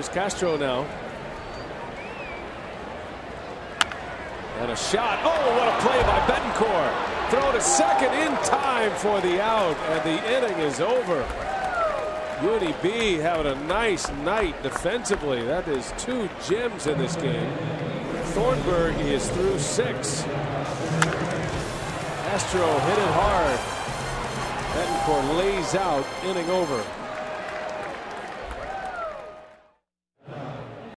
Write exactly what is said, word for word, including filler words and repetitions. Here's Castro now. And a shot. Oh, what a play by Betancourt. Throw to second in time for the out, and the inning is over. Yuni B having a nice night defensively. That is two gems in this game. Thornburg is through six. Castro hit it hard. Betancourt lays out, inning over.